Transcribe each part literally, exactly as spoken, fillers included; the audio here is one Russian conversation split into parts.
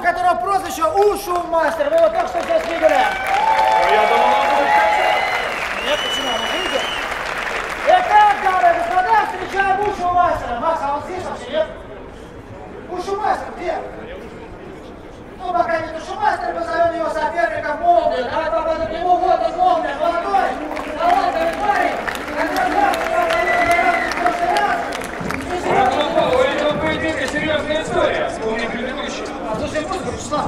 у которого прозвище Ушу Мастер. Вы его только что здесь видели. Я думал, он будет мастер. Нет, почему? Он видел. Итак, дамы и господа, встречаем Ушу Мастера. Макс, а он здесь вообще, нет? Ушу Мастер где? Ну, пока нет Ушу Мастер, позовем его соперника Молния. Давай попадем к нему. Вот он, Молния, молодой, талантливый парень. Который завтра поедет в прошлый раз. Пропал, у этого поединка серьезная история. Вспомни предыдущий. А то все будет, Вячеслав.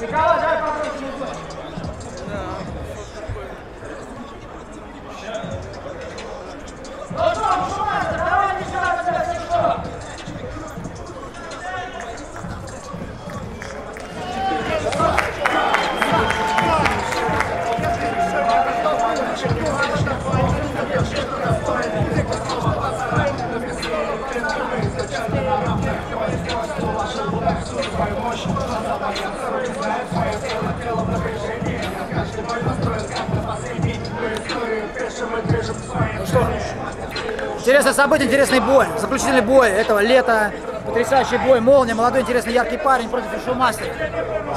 Николай, давай попробуем его. Да. Ну что, Шумастер, давай не жалуйся, если что. Ну что, интересное событие, интересный бой, заключительный бой этого лета, потрясающий бой, Молния, молодой, интересный, яркий парень против Шумастера.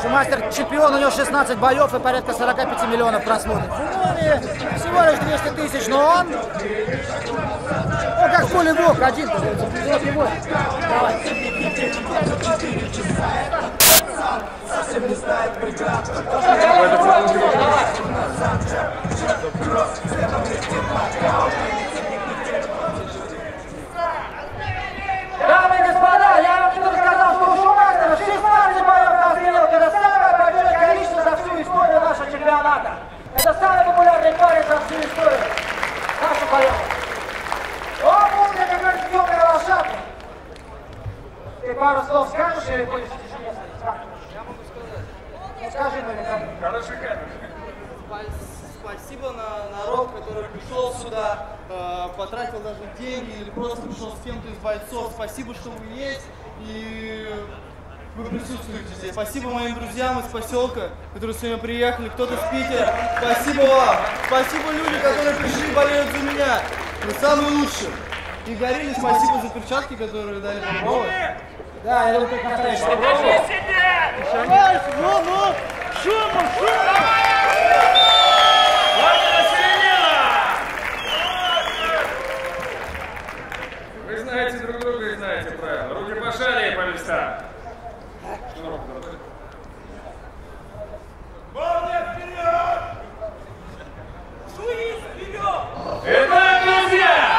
Шумастер чемпион, у него шестнадцать боев и порядка сорока пяти миллионов просмотров. Молния всего лишь двести тысяч, но он, он как полевок, один, вот его. Давай. Совсем не знает преград. Дамы и господа, я вам не рассказал, что у Шумастера шестнадцать боев на стрелке. Это самое большое количество за всю историю нашего чемпионата. Это самый популярный парень за всю историю нашего боев. Он будет, как говорит, ёмкая лошадка. Ты пару слов скажешь или будешь в тишине стоять? Скажи, Марина. Хорошая камера. Спасибо на народ, который пришел сюда, э, потратил даже деньги или просто пришел с кем-то из бойцов. Спасибо, что вы есть и вы присутствуете здесь. Спасибо моим друзьям из поселка, которые сегодня приехали, кто-то с Питера. Спасибо вам. Спасибо людям, которые пришли и болеют за меня. Вы самые лучшие. И горели, спасибо за перчатки, которые дали попробовать. Да, я только повторяю, что попробовал. Давай, ну, ну, шумом, шумом! Владимира Селенина! Вы знаете друг друга и знаете правила. Руки пошали по местам. Молния вперед! Шуи вперед! Итак, друзья!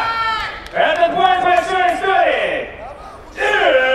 Этот бой большой истории! Молодец!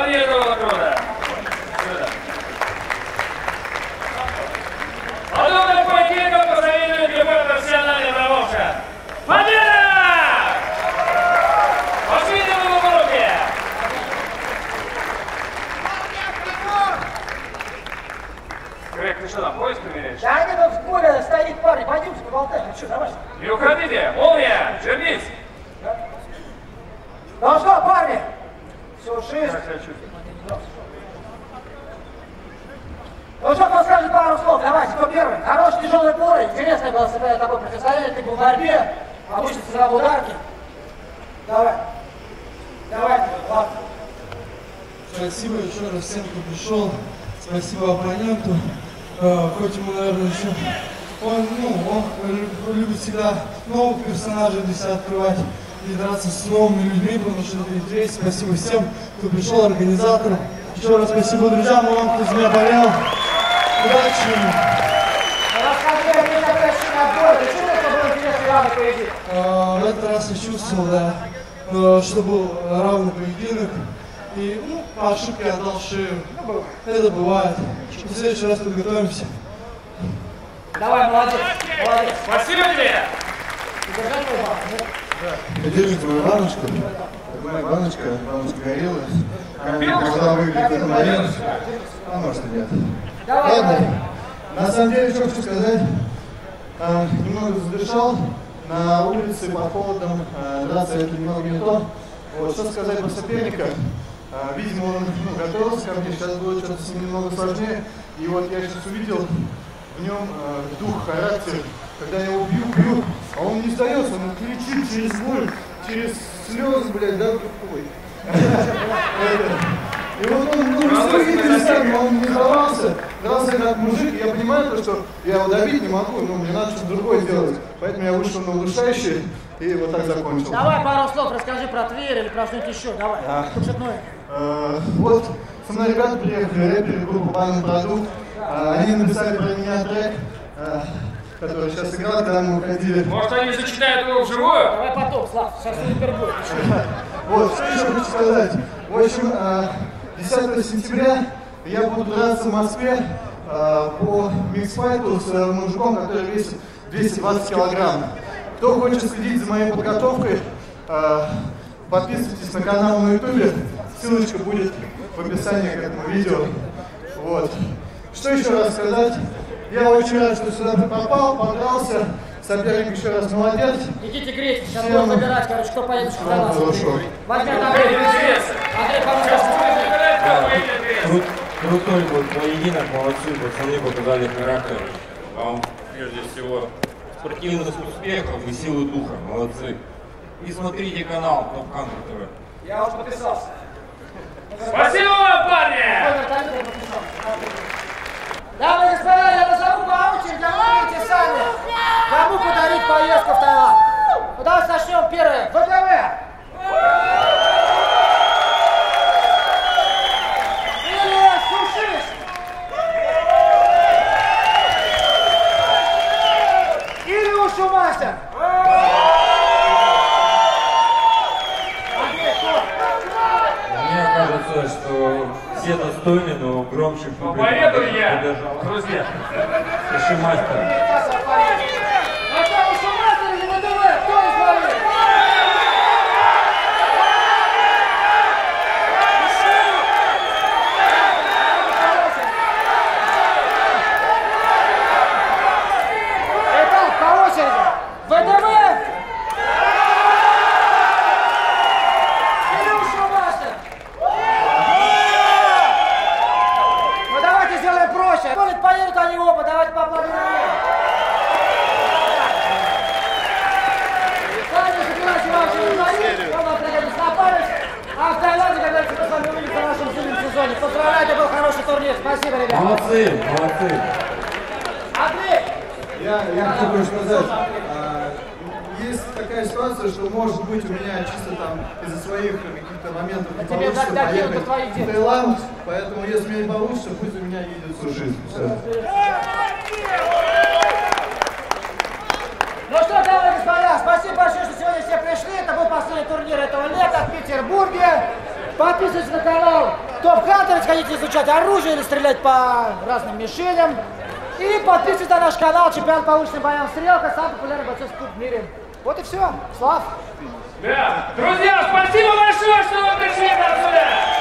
Аплодируем круто. Подобная поединка позавидует любой профессиональный промоушен. Победа! Пошли на его руки! Грег, ты что, там поезд померяешь? Да, они тут в поле стоит парни. Пойдемте поболтаем. Ну что, давай. Не уходите! Молния! Держись! Ну что, парни? Всю жизнь. Ну что, кто скажет пару слов? Давайте, кто первый? Хороший, тяжелый бой. Интересно было себя тобой противостоять. Ты был в борьбе, обычно ты сразу ударки. Давай. Давай, ладно. Спасибо еще раз всем, кто пришел. Спасибо оппоненту. Хоть ему, наверное, еще... Он, ну, он любит всегда новых персонажей для себя открывать. И драться с новыми людьми, потому что это интересно. Спасибо всем, кто пришел, организаторам. Еще раз спасибо друзьям, вам, кто за меня болел. Удачи ему. В этот раз я чувствовал, да, но, что был равный поединок. И, ну, по ошибке отдал шею. Это бывает. В следующий раз подготовимся. Давай, молодец. Молодец. Спасибо тебе. Я держу твою баночку. Это моя баночка, баночка горелась. Когда выглядит это момент, а может и нет. Ладно, на самом деле, что хочу сказать, а, немного задышал, на улице под холодом, а, драться это немного не то. Вот, что сказать про соперника, а, видимо, он ну, готовился ко мне, сейчас будет что-то с ним немного сложнее. И вот я сейчас увидел в нем а, дух, характер. Когда я его бью, бью, а он не сдается, он кричит через боль, через слезы, блядь, да, ой. И вот он, ну, вы видели сами, он не сдавался, дрался как мужик, я понимаю, что я его добить не могу, но мне надо что-то другое делать. Поэтому я вышел на улучшающий и вот так закончил. Давай пару слов расскажи про Тверь или про что-нибудь еще, давай. Вот, со мной ребята приехали, рэперы, группа «Банный продукт», они написали про меня трек, который сейчас играл, когда мы уходили. Может, они зачитают его вживую? Давай потом, Слав, сейчас супер будет. Вот, что еще хочу сказать. В общем, десятого сентября я буду драться в Москве по миксфайту с мужиком, который весит двести двадцать килограмм. Кто хочет следить за моей подготовкой, подписывайтесь на канал на ютубе. Ссылочка будет в описании к этому видео. Вот. Что еще раз сказать? Я очень рад, что сюда ты попал, подрался. Соперник еще раз молодец. Идите греть, сейчас будем выбирать, короче, кто поедет сюда. Ладно, хорошо. Возьми там греть. Андрей, пожалуйста. Крутой был поединок, молодцы, пацаны показали характер. Вам, прежде всего, спортивных успехов и силы духа, молодцы. И смотрите канал Top Hunter тэ вэ. Я уже подписался. Спасибо вам, парни! Дамы и господа, я назову по очереди, давайте сами, кому подарить поездку в Таиланд. Ну давайте начнем первое. вэ дэ вэ. Или сушист. Или ушумастер. Мне кажется, что... Все достойны, но громче победу я, побежал. Друзья. Ушумастер. А там ушумастер или вэ дэ вэ? Кто из вас? Итак, по очереди. вэ дэ вэ Поздравляю, это был хороший турнир. Спасибо, ребята. Молодцы, молодцы. Андрей! Я, я хочу больше сказать. А, есть такая ситуация, что может быть у меня чисто там из-за своих каких-то моментов не получится поехать в Таиланд. Поэтому если мне не получится, пусть у меня едет сушист. Ну что, дамы и господа, спасибо большое, что сегодня все пришли. Это был последний турнир этого лета в Петербурге. Подписывайтесь на канал. Давайте ходите изучать оружие или стрелять по разным мишеням. И подписывайтесь на наш канал «Чемпион по уличным боям Стрелка», самый популярный бойцовский клуб в мире. Вот и все. Слав! Да. Друзья, спасибо большое, что вы пришли отсюда!